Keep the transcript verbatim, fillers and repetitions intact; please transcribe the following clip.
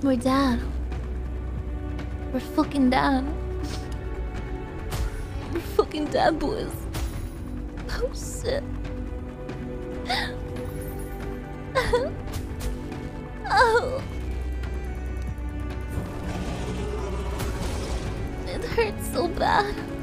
We're down. We're fucking down. We're fucking down, boys. Oh shit. Oh. It hurts so bad.